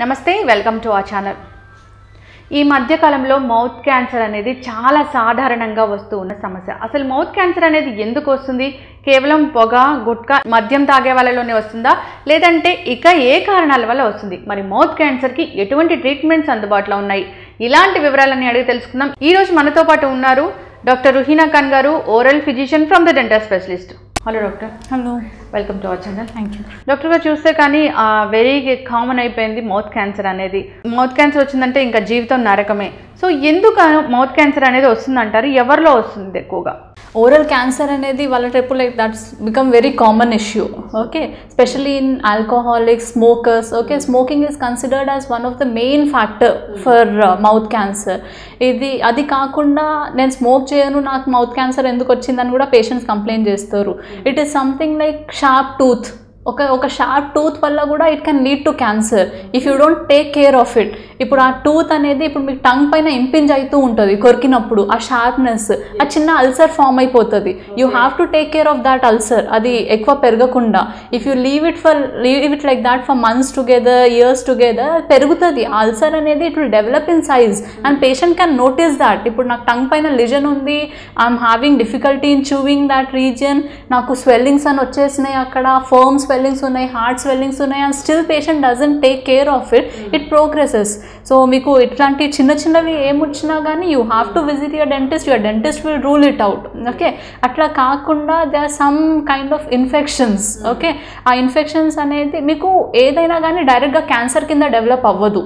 నమస్తే welcome to our channel ఈ మధ్య కాలంలో మౌత్ క్యాన్సర్ అనేది చాలా సాధారణంగా వస్తున్న సమస్య అసలు మౌత్ క్యాన్సర్ అనేది ఎందుకు వస్తుంది కేవలం పొగ గుట్కా మద్యం తాగే వాళ్ళలోనే వస్తుందా లేదంటే ఇక ఏ కారణాల వల్ల వస్తుంది మరి మౌత్ క్యాన్సర్ కి ఎటువంటి ట్రీట్మెంట్స్ అందుబాటులో ఉన్నాయి ఇలాంటి వివరాలన్నీ అడిగి తెలుసుకుందాం ఈ రోజు మనతో పాటు ఉన్నారు డాక్టర్ రుహీనా ఖాన్ గారు oral physician from the dental specialist Hello doctor. Hello. Welcome to our channel. Thank you. Doctor ga chuste kani very common ayipoyindi mouth cancer anedi. Mouth cancer ochindante inka jeevitham narakame. So enduku mouth cancer anedi ostundi antaru evarlo ostundi ekkuva. Oral cancer anedi valla triple that's become very common issue. Okay. Especially in alcoholics, smokers. Okay, smoking is considered as one of the main factor for mouth cancer. Idi adi kaakunda nen smoke cheyanu naaku mouth cancer enduku ochindani kuda patients complain chestaru. It is something like sharp tooth. Okay, sharp tooth valla kuda it can lead to cancer if you don't take care of it. Ippudu aa tooth anedi ippudu meek tongue paina impinge aitu untadi korkinappudu aa sharpness aa chinna ulcer form ayipothadi. You have to take care of that ulcer. Adi ekva peragakunda if you leave it like that for months together, years together, perugutadi aa ulcer anedi it will develop in size and patient can notice that. Ippudu naaku tongue paina lesion undi, I am having difficulty in chewing that region, naaku swellings an vachesnayi akkada, firm swellings unnai, heart swellings unnai, and still patient doesn't take care of it. It progresses. So meeku itlanti chinna chinnavi em uchina gaani you have to visit your dentist. Your dentist will rule it out. Okay, atla kaakunda there are some kind of infections. Okay, aa infections anedi meeku edaina gaani direct ga cancer kinda develop avvadu.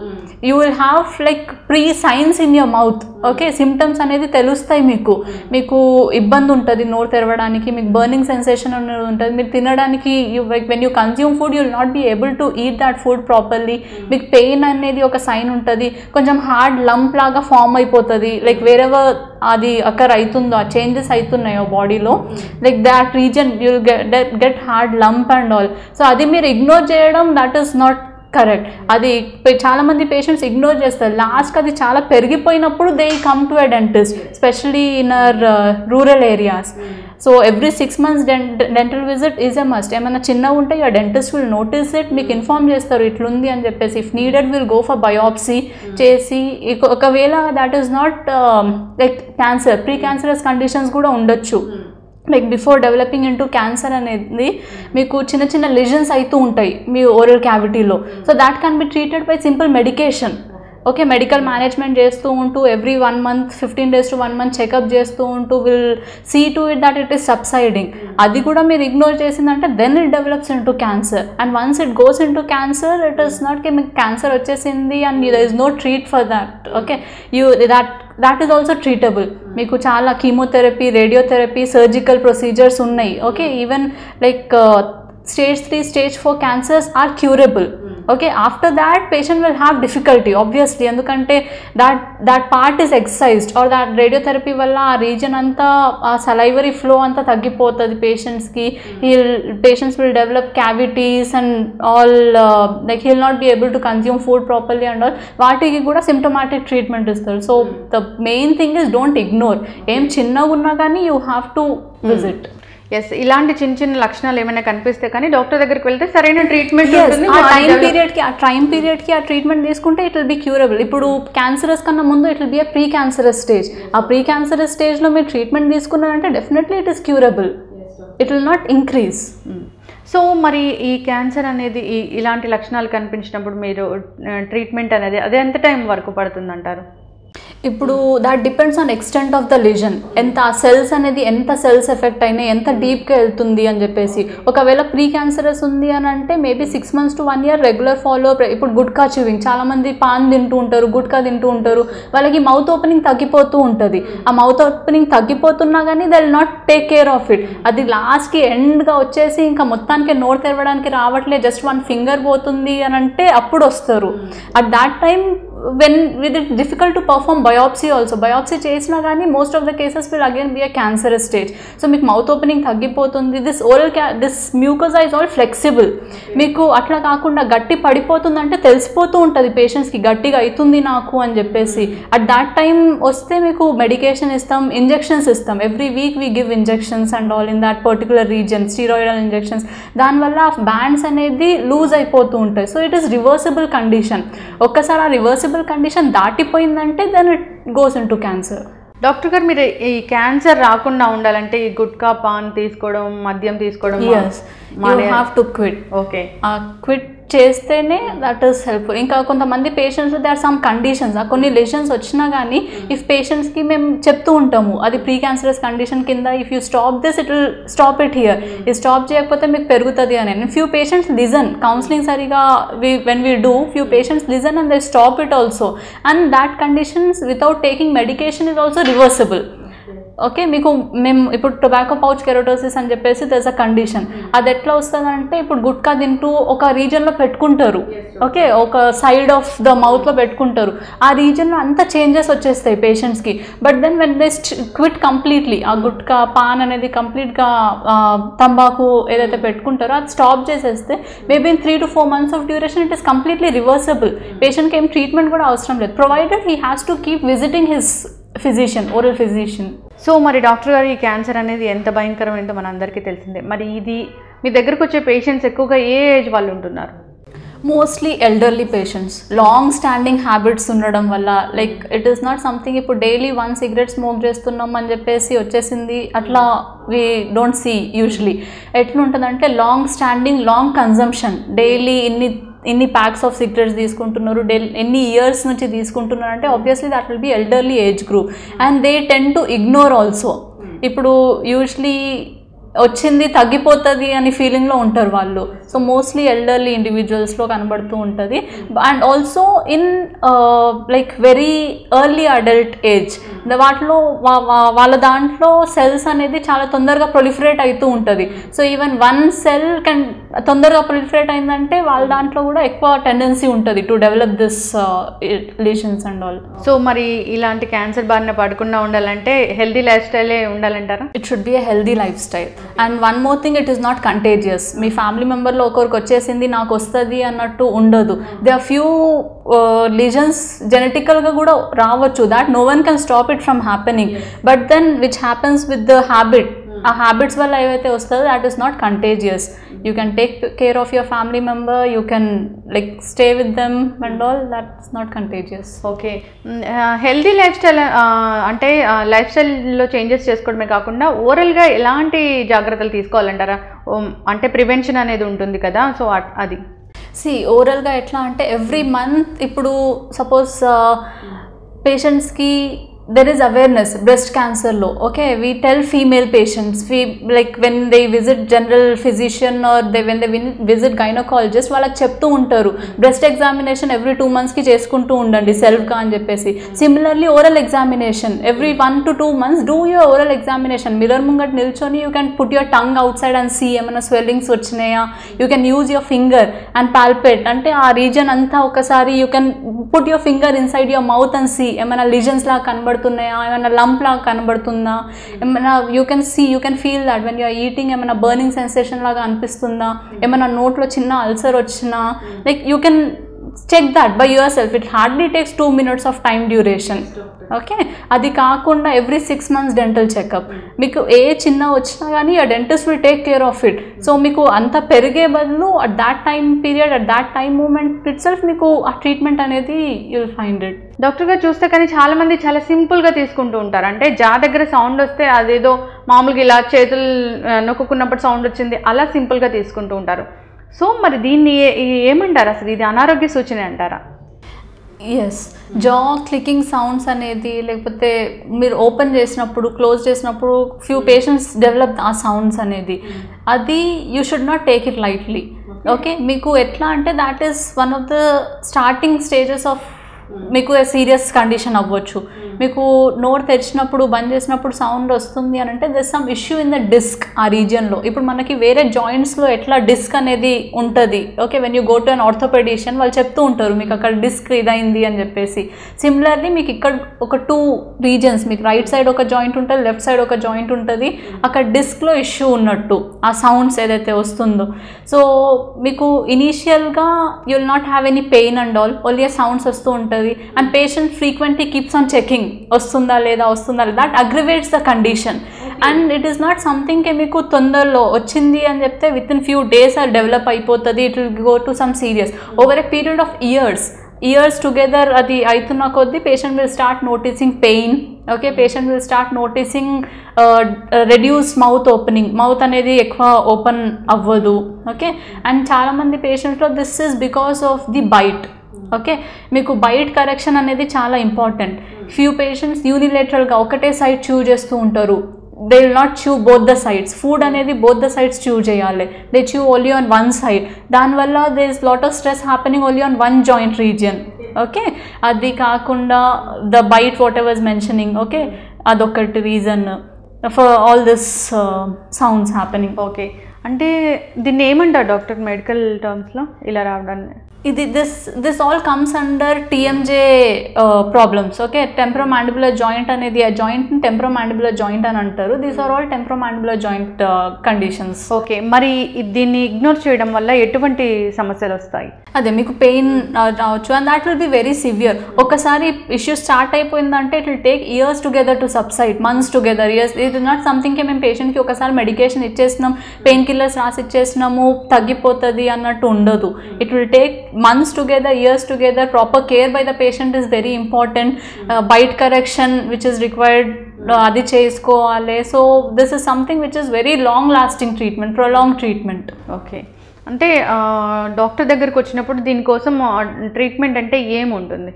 You will have like pre-signs in your mouth. Okay, symptoms anedi telustai meeku ibbandi untadi, nose teravadaniki meeku burning sensation untadi, meeku tinadaniki you like when you consume food you will not be able to eat that food properly. Meeku pain anedi oka sign untadi, konjam hard lump laga form ayipothadi, like wherever adi occur aitundo aa changes aitunayo body lo, like that region you will get hard lump and all. So adi meer ignore cheyadam, that is not correct. Adi chaala mandi patients ignore chestar, last ki adi chaala perigipoyinappudu they come to a dentist, especially in our rural areas. So every 6 months dental visit is a must. Emana chinna unte your dentist will notice it, meek inform chestaru itlu undi ani cheppesi, if needed will go for biopsy chesi, okavela that is not like cancer, precancerous conditions kuda undachu, like before developing into cancer అనేది మీకు చిన్న చిన్న lesions అయితూ ఉంటాయి మీ oral క్యావిటీలో. So that can be treated by simple medication. Okay, medical management చేస్తూ ఉంటూ every 1 month 15 days to 1 month checkup చేస్తూ ఉంటూ will see to it that it is subsiding. అది కూడా మీరు ఇగ్నోర్ చేసిందంటే then it develops into cancer, and once it goes into cancer it is not కి మీకు క్యాన్సర్ వచ్చేసింది and there is no treat for that. Okay, you that is also treatable. మీకు చాలా chemotherapy, radiotherapy, surgical procedures ఉన్నాయి. Okay, even like stage 3 stage 4 cancers are curable. Okay, after that patient will have difficulty obviously, ఎందుకంటే that part is excised or that radiotherapy వల్ల ఆ reason అంతా ఆ salivary flow అంతా తగ్గిపోతుంది పేషెంట్స్కి. Patients will develop cavities and all, like he will not be able to consume food properly and all. వాటికి కూడా సిమ్టమాటిక్ ట్రీట్మెంట్ ఇస్తారు. So the main thing is don't ignore. ఏం చిన్నగా ఉన్నా కానీ you have to visit. Yes, ఇలాంటి చిన్న చిన్న లక్షణాలు ఏమైనా కనిపిస్తే కానీ డాక్టర్ దగ్గరికి వెళ్తే సరైన ట్రీట్మెంట్ ఉంటుంది. ఆ టైం పీరియడ్కి ఆ ట్రీట్మెంట్ తీసుకుంటే ఇట్ విల్ బీ క్యూరబుల్. ఇప్పుడు క్యాన్సరస్ కన్నా ముందు it will be a pre cancerous stage. ఆ ప్రీ క్యాన్సరస్ స్టేజ్లో మీరు ట్రీట్మెంట్ తీసుకున్నారంటే definitely it is curable, it will not increase. So మరి ఈ క్యాన్సర్ అనేది ఇలాంటి లక్షణాలు కనిపించినప్పుడు మీరు ట్రీట్మెంట్ అనేది అదే ఎంత టైం వరకు పడుతుందంటారు? ఇప్పుడు that depends on extent of the lesion. ఎంత సెల్స్ అనేది ఎంత సెల్స్ ఎఫెక్ట్ అయినాయి, ఎంత డీప్గా వెళ్తుంది అని చెప్పేసి. ఒకవేళ ప్రీ క్యాన్సరస్ ఉంది అని అంటే maybe 6 months to 1 year regular followup. ఇప్పుడు గుట్కా చ్యూవింగ్, చాలామంది పాన్ తింటూ ఉంటారు, గుట్కా తింటూ ఉంటారు, వాళ్ళకి మౌత్ ఓపెనింగ్ తగ్గిపోతూ ఉంటుంది. ఆ మౌత్ ఓపెనింగ్ తగ్గిపోతున్నా కానీ they will not take care of it. అది లాస్ట్కి ఎండ్గా వచ్చేసి ఇంకా మొత్తానికి నోరు తెరవడానికి రావట్లే, జస్ట్ 1 finger పోతుంది అని అంటే అప్పుడు వస్తారు. At that time when it is difficult to perform biopsy also. Biopsy chesina gaani most of the cases will again be a cancerous stage. So meek mouth opening thaggipotundi, this oral this mucosa is all flexible. Meeku atla kaakunda gatti padipotund ante telisipotu untadi patients ki gattiga aitundi naaku ani cheppesi. At that time oste meeku medication istam, injections istam. Every week we give injections and all in that particular region, steroidal injections. Dan valla bands anedi loose aipotu untayi. So it is reversible condition. Okkasara reversible condition daatipoyindante then it goes into cancer. Doctor garu meer ee cancer raakunda undalante ee gutka pan teeskodam madhyam teeskodam. Yes, you have to quit. Okay, quit chestene that is helpful. Inka konthamandi patients there are some conditions, konni lesions ochina gaani if patients ki mem cheptu untamu adi pre cancerous condition kinda if you stop this it will stop it here, if stop cheyakapothe meek perugutadi ani. And few patients listen counseling sariga when we do, few patients listen and they stop it also, and that conditions without taking medication is also reversible. Okay మీకు మేము ఇప్పుడు tobacco pouch కెరోటోసిస్ అని చెప్పేసి that's a condition. అది ఎట్లా వస్తుందంటే ఇప్పుడు గుట్కా తింటూ ఒక రీజన్లో పెట్టుకుంటారు, ఓకే ఒక సైడ్ ఆఫ్ ద మౌత్లో పెట్టుకుంటారు, ఆ రీజన్లో అంతా చేంజెస్ వచ్చేస్తాయి పేషెంట్స్కి. But then when they quit completely ఆ గుట్కా పాన్ అనేది కంప్లీట్గా తంబాకు ఏదైతే పెట్టుకుంటారో అది స్టాప్ చేసేస్తే maybe in 3 to 4 months of duration it is completely reversible. పేషెంట్కి ఏం ట్రీట్మెంట్ కూడా అవసరం లేదు provided he has to keep visiting his physician, oral physician. So మరి డాక్టర్ గారు ఈ క్యాన్సర్ అనేది ఎంత భయంకరం ఏంటో మనందరికీ తెలిసిందే. మరి ఇది మీ దగ్గరకు వచ్చే పేషెంట్స్ ఎక్కువగా ఏ ఏజ్ వాళ్ళు ఉంటున్నారు? Mostly elderly patients, long standing habits ఉండడం వల్ల. Like it is not something ఇప్పుడు డైలీ 1 cigarette స్మోక్ చేస్తున్నాం అని చెప్పేసి వచ్చేసింది అట్లా వీ డోంట్ సీ యూజువలీ. ఎట్లుంటుందంటే long standing, long consumption, daily ఇన్ని ప్యాక్స్ ఆఫ్ సిగరెట్స్ తీసుకుంటున్నారు, ఎన్ని ఇయర్స్ నుంచి తీసుకుంటున్నారు అంటే obviously that will be elderly age group. And they tend to ignore also. ఇప్పుడు యూజువలీ వచ్చింది తగ్గిపోతుంది అని ఫీలింగ్లో ఉంటారు వాళ్ళు. సో మోస్ట్లీ ఎల్డర్లీ ఇండివిజువల్స్లో కనబడుతూ ఉంటుంది. And also in like very early adult age వాటిలో వాళ్ళ దాంట్లో సెల్స్ అనేది చాలా తొందరగా ప్రొలిఫరేట్ అవుతూ ఉంటుంది. సో ఈవెన్ 1 cell కెన్ తొందరగా ప్రొలిఫరేట్ అయిందంటే వాళ్ళ దాంట్లో కూడా ఎక్కువ టెండెన్సీ ఉంటుంది to develop this lesions and all. So మరి ఇలాంటి క్యాన్సర్ బారిన పడకుండా ఉండాలంటే హెల్దీ లైఫ్ స్టైలే ఉండాలంటారా? It should be a healthy life style. And 1 more thing, it is not contagious. మీ ఫ్యామిలీ మెంబర్లో ఒకరికి వచ్చేసింది నాకు వస్తుంది అన్నట్టు ఉండదు. దే ఆర్ ఫ్యూ లీజన్స్ జెనెటికల్గా కూడా రావచ్చు, that no one can stop it from happening. But then which happens with the habit, ఆ హ్యాబిట్స్ వల్ల ఏవైతే వస్తుందో that is not contagious. You can take care of your family member, you can like stay with them and all, that's not contagious. Okay, healthy life style అంటే life స్టైల్లో changes చేసుకోవడమే కాకుండా ఓరల్గా ఎలాంటి జాగ్రత్తలు తీసుకోవాలంటారా? అంటే ప్రివెన్షన్ అనేది ఉంటుంది కదా, సో అది సి ఓరల్గా ఎట్లా అంటే ఎవ్రీ మంత్ ఇప్పుడు సపోజ్ పేషెంట్స్కి there is awareness breast cancer low, okay, we tell female patients like when they visit general physician or when they visit gynecologist వాళ్ళ చెప్తూ ఉంటారు breast examination every 2 months కి చేసుకుంటూ ఉండండి సెల్ఫ్ గా అని చెప్పేసి. Similarly oral examination every 1 to 2 months do your oral examination. మిర్రర్ ముంగట నిల్చొని you can put your tongue outside and see ఏమైనా స్వెల్లింగ్స్ వచ్చినాయా, you can use your finger and palpate, అంటే ఆ రీజన్ అంతా ఒకసారి you can put your finger inside your mouth and see ఏమైనా లీజన్స్ లా కనబడుతుంది, ఏమైనా లంప్ లాగా కనబడుతుందా, ఏమైనా you can see, you can feel that when you're eating ఏమైనా బర్నింగ్ సెన్సేషన్ లాగా అనిపిస్తుందా, ఏమైనా నోట్లో చిన్న అల్సర్ వచ్చినా, like you can check that by yourself. It hardly takes 2 minutes of time duration. Okay, అది కాకుండా ఎవ్రీ 6 months డెంటల్ చెకప్. మీకు ఏ చిన్న వచ్చినా కానీ ఆ dentist will take care of it. So మీకు అంత పెరిగే బదులు at that time period, at that time moment itself మీకు ఆ ట్రీట్మెంట్ అనేది you'll find it. Doctor garu చూస్తే కానీ చాలామంది చాలా సింపుల్గా తీసుకుంటూ ఉంటారు, అంటే జా దగ్గర సౌండ్ వస్తే అదేదో మామూలుగా ఇలా చేతులు నొక్కున్నప్పుడు సౌండ్ వచ్చింది అలా సింపుల్గా తీసుకుంటూ ఉంటారు. సో మరి దీన్ని ఏమంటారు అసలు? ఇది అనారోగ్య సూచన అంటారా? ఎస్, జా క్లికింగ్ సౌండ్స్ అనేది లేకపోతే మీరు ఓపెన్ చేసినప్పుడు క్లోజ్ చేసినప్పుడు ఫ్యూ పేషెంట్స్ డెవలప్ ఆ సౌండ్స్ అనేది, అది you should not take it lightly. Okay, మీకు ఎట్లా అంటే that is one of the starting stages of మీకు సీరియస్ కండిషన్ అవ్వచ్చు. మీకు నోరు తెరిచినప్పుడు బంద్ చేసినప్పుడు సౌండ్ వస్తుంది అని అంటే there some issue in the disc ఆ రీజియన్లో. ఇప్పుడు మనకి వేరే జాయింట్స్లో ఎట్లా డిస్క్ అనేది ఉంటుంది, okay, when you go to an orthopaedician వాళ్ళు చెప్తూ ఉంటారు మీకు అక్కడ డిస్క్ ఇదైంది అని చెప్పేసి. సిమిలర్లీ మీకు ఇక్కడ ఒక 2 రీజన్స్, మీకు రైట్ సైడ్ ఒక జాయింట్ ఉంటుంది, లెఫ్ట్ సైడ్ ఒక జాయింట్ ఉంటుంది, అక్కడ డిస్క్లో ఇష్యూ ఉన్నట్టు ఆ సౌండ్స్ ఏదైతే వస్తుందో. సో మీకు ఇనీషియల్గా you will not have any pain and all, only ఆ సౌండ్స్ వస్తూ ఉంటుంది. And patient frequently keeps on checking వస్తుందా లేదా వస్తుందా లేదా, that aggravates the condition. And it is not something మీకు తొందరలో వచ్చింది అని చెప్తే విత్ ఇన్ ఫ్యూ డేస్ అది డెవలప్ అయిపోతుంది. It will go to some serious over a period of years together అది అవుతున్న కొద్దీ patient will start noticing pain, okay, patient will start noticing reduce mouth opening, mouth అనేది ఎక్కువ open అవ్వదు, okay. And చాలామంది పేషెంట్స్లో this is because of the bite, okay. మీకు bite correction అనేది చాలా ఇంపార్టెంట్. ఫ్యూ పేషెంట్స్ యూనిలేటరల్గా ఒకటే సైడ్ చూజ్ చేస్తూ ఉంటారు, they will not chew both the sides. Food అనేది both the sides chew చేయాలి, they chew only on one side. దానివల్ల there is lot of stress happening only on one joint region, okay. అది కాకుండా the bite what I was mentioning, okay, అదొకటి reason for all this sounds happening. Okay, అంటే దీన్ని ఏమంటారు doctor medical టర్మ్స్లో ఇలా రావడాన్ని? ఇది this all comes under TMJ problems, okay. Temporomandibular joint అనేది ఆ జాయింట్ని టెంపరోమాండిబులర్ జాయింట్ అని అంటారు. These are all temporomandibular joint conditions. Okay, మరి దీన్ని ఇగ్నోర్ చేయడం వల్ల ఎటువంటి సమస్యలు వస్తాయి? అదే మీకు పెయిన్ రావచ్చు and that will be very severe. ఒకసారి ఇష్యూ స్టార్ట్ అయిపోయిందంటే it will take years together to subside, months together, years. It is not something మేము పేషెంట్కి ఒకసారి మెడికేషన్ ఇచ్చేసినాం, పెయిన్ కిల్లర్స్ రాసి ఇచ్చేసినాము, తగ్గిపోతుంది అన్నట్టు ఉండదు. It will take months together, years together. Proper care by the patient is very important. Bite correction which is required, అది చేసుకోవాలి. So this is something which is very long lasting treatment, prolonged treatment. Okay, అంటే doctor దగ్గరికి వచ్చినప్పుడు దీనికోసం treatment అంటే ఏముంటుంది?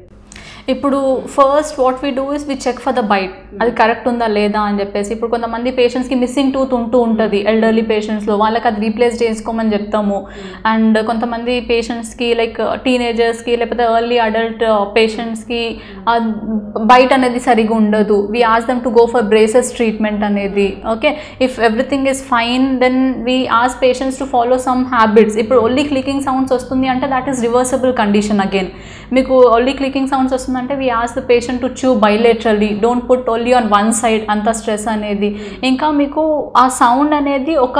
ఇప్పుడు first what we do is we check for the bite, అది కరెక్ట్ ఉందా లేదా అని చెప్పేసి. ఇప్పుడు కొంతమంది పేషెంట్స్కి మిస్సింగ్ టూత్ ఉంటూ ఉంటుంది ఎల్డర్లీ పేషెంట్స్లో, వాళ్ళకి అది రీప్లేస్ చేసుకోమని చెప్తాము. అండ్ కొంతమంది పేషెంట్స్కి లైక్ టీనేజర్స్కి లేకపోతే ఎర్లీ అడల్ట్ పేషెంట్స్కి బైట్ అనేది సరిగా ఉండదు. We ask them to go for braces treatment అనేది, okay. If everything is fine then we ask patients to follow some habits. ఇప్పుడు ఓన్లీ క్లికింగ్ సౌండ్స్ వస్తుంది అంటే that is reversible condition again. మీకు only clicking sounds వస్తుంది అంటే we ask the patient to chew bilaterally, don't put only on one side, అంత stress అనేది. ఇంకా మీకు ఆ సౌండ్ అనేది ఒక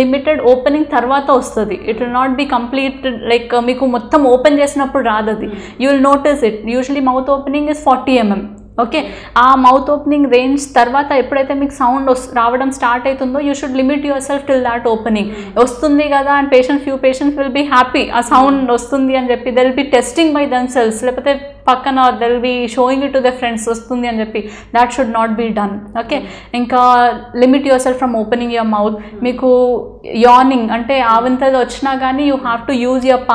లిమిటెడ్ ఓపెనింగ్ తర్వాత వస్తుంది, it will not be complete, like మీకు మొత్తం ఓపెన్ చేసినప్పుడు రాదు అది. You will notice it. Usually mouth opening is 40 mm, okay. ఆ మౌత్ ఓపెనింగ్ రేంజ్ తర్వాత ఎప్పుడైతే మీకు సౌండ్ రావడం స్టార్ట్ అవుతుందో you should limit yourself till that opening వస్తుంది కదా. And patient few patients will be happy ఆ సౌండ్ వస్తుంది అని చెప్పి, they will be testing by themselves, లేకపోతే పక్కన they will be showing it to the friends వస్తుంది అని చెప్పి. That should not be done, okay. ఇంకా limit yourself from opening your mouth. మీకు యానింగ్ అంటే ఆవంతది వచ్చినా కానీ you have to use your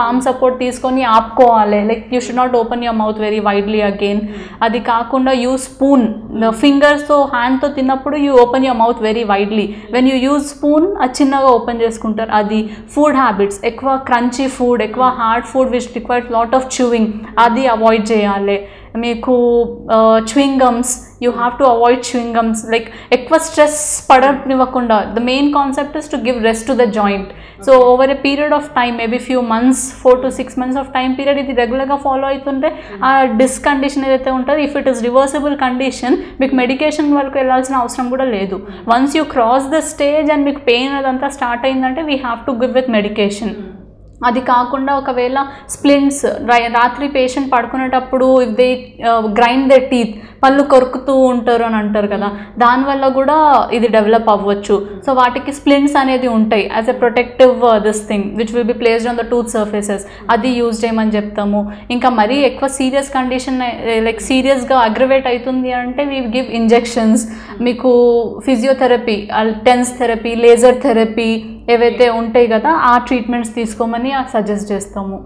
palm support తీసుకొని ఆపుకోవాలి, like you should not open your mouth very widely again. అది కాకుండా యూజ్ స్పూన్, ఫింగర్స్తో హ్యాండ్తో తిన్నప్పుడు you open your mouth very widely. When you use spoon అది చిన్నగా ఓపెన్ చేసుకుంటారు. అది ఫుడ్ హ్యాబిట్స్, ఎక్కువ క్రంచీ ఫుడ్, ఎక్కువ hard food which requires lot of chewing, అది అవాయిడ్ చేయాలి. మీకు chewing gums, you have to avoid chewing gums, like ఎక్కువ స్ట్రెస్ పడనివ్వకుండా. The main concept is to give rest to the joint. So over a period of time, maybe few months, 4 to 6 months of time period ఇది రెగ్యులర్గా follow అవుతుంటే ఆ disc condition ఏదైతే ఉంటుందో, if it is reversible condition మీకు medication వరకు వెళ్ళాల్సిన అవసరం కూడా లేదు. Once you cross the stage and మీకు పెయిన్ అదంతా స్టార్ట్ అయిందంటే we have to give with medication. అది కాకుండా ఒకవేళ స్ప్లింట్స్, రాత్రి పేషెంట్ పడుకునేటప్పుడు if they grind they teeth, పళ్ళు కొరుకుతూ ఉంటారు అని అంటారు కదా, దానివల్ల కూడా ఇది డెవలప్ అవ్వచ్చు. సో వాటికి స్ప్లింట్స్ అనేది ఉంటాయి as a protective this thing which will be placed on the tooth surfaces, అది యూజ్ చేయమని చెప్తాము. ఇంకా మరీ ఎక్కువ సీరియస్ కండిషన్ లైక్ సీరియస్గా అగ్రివేట్ అవుతుంది అంటే వీ గివ్ ఇంజెక్షన్స్. మీకు physiotherapy, TENS therapy, laser therapy ఏవైతే ఉంటాయి కదా ఆ ట్రీట్మెంట్స్ తీసుకోమని సజెస్ట్ చేస్తాము.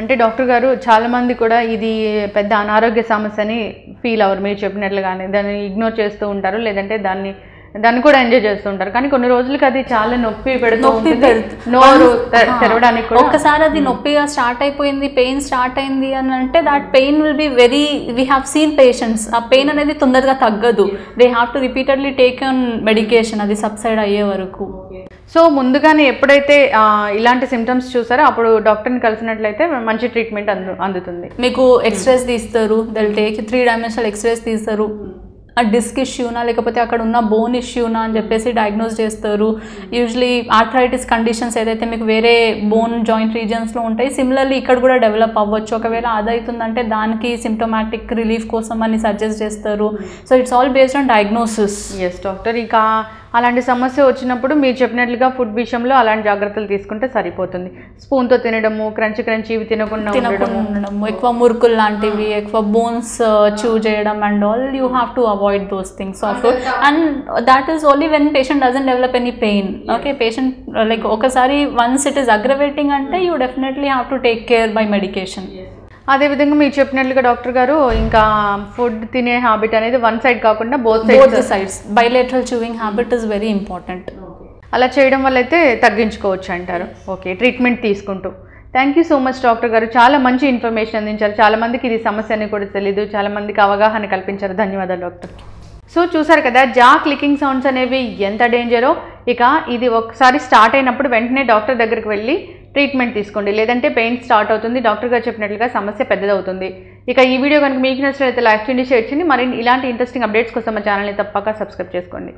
అంటే డాక్టర్ గారు చాలామంది కూడా ఇది పెద్ద అనారోగ్య సమస్య అని ఫీల్ అవ్వరు, మీరు చెప్పినట్లుగానే దాన్ని ఇగ్నోర్ చేస్తూ ఉంటారు, లేదంటే దాన్ని దాన్ని కూడా ఎంజాయ్ చేస్తూ ఉంటారు కానీ కొన్ని రోజులకు అది చాలా నొప్పి పెడుతూ ఉంటుంది నోరు తెరవడానికి కూడా ఒకసారి అది నొప్పిగా స్టార్ట్ అయిపోయింది పెయిన్ స్టార్ట్ అయింది అని అంటే that pain will be very we have seen patients ఆ పెయిన్ అనేది తొందరగా తగ్గదు they have to repeatedly take on medication అది సబ్సైడ్ అయ్యే వరకు సో ముందుగానే ఎప్పుడైతే ఇలాంటి సిమ్టమ్స్ చూసారో అప్పుడు డాక్టర్ని కలిసినట్లయితే మంచి ట్రీట్మెంట్ అందుతుంది మీకు ఎక్స్రేస్ తీస్తారు దల్ టేక్ 3 డైమెన్షనల్ ఎక్స్రేస్ తీస్తారు ఆ డిస్క్ ఇష్యూనా లేకపోతే అక్కడ ఉన్న బోన్ ఇష్యూనా అని చెప్పేసి డయాగ్నోస్ చేస్తారు యూజువలీ ఆర్థరైటిస్ కండిషన్స్ ఏదైతే మీకు వేరే బోన్ జాయింట్ రీజియన్స్లో ఉంటాయి సిమిలర్లీ ఇక్కడ కూడా డెవలప్ అవ్వచ్చు ఒకవేళ అదైతుందంటే దానికి సిమ్టమాటిక్ రిలీఫ్ కోసం అని సజెస్ట్ చేస్తారు so it's all based on diagnosis as doctor ఇక అలాంటి సమస్య వచ్చినప్పుడు మీరు చెప్పినట్లుగా ఫుడ్ విషయంలో అలాంటి జాగ్రత్తలు తీసుకుంటే సరిపోతుంది స్పూన్తో తినడము క్రంచి క్రంచి ఇవి తినకుండా ఉండడము ఎక్కువ మురుకులు లాంటివి ఎక్కువ బోన్స్ చూ చేయడం and all you have to avoid those things also and that is only when patient doesn't develop any pain okay patient like okasari once it is aggravating ante you definitely have to take care by medication అదే విధంగా మీరు చెప్పినట్లుగా doctor గారు ఇంకా food తినే habit అనేది one side కాకుండా both sides bilateral chewing habit is very important అలా చేయడం వల్ల అయితే తగ్గించుకోవచ్చు అంటారు ఓకే ట్రీట్మెంట్ తీసుకుంటూ thank you so much doctor గారు చాలా మంచి ఇన్ఫర్మేషన్ అందించారు చాలా మందికి ఇది సమస్య అని కూడా తెలీదు చాలా మందికి అవగాహన కల్పించారు ధన్యవాదాలు డాక్టర్ సో చూసారు కదా జా క్లికింగ్ సౌండ్స్ అనేవి ఎంత డేంజరో ఇక ఇది ఒకసారి స్టార్ట్ అయినప్పుడు వెంటనే డాక్టర్ దగ్గరికి వెళ్ళి ట్రీట్మెంట్ తీసుకోండి లేదంటే పెయిన్ స్టార్ట్ అవుతుంది డాక్టర్ గారు చెప్పినట్లుగా సమస్య పెద్దదవుతుంది ఇక ఈ వీడియో కనుక మీకు నచ్చినట్లయితే లైక్ చేయండి షేర్ చేయండి మరిన్ని ఇలాంటి ఇంట్రెస్టింగ్ అప్డేట్స్ కోసం మా ఛానల్ని తప్పక సబ్స్క్రైబ్ చేసుకోండి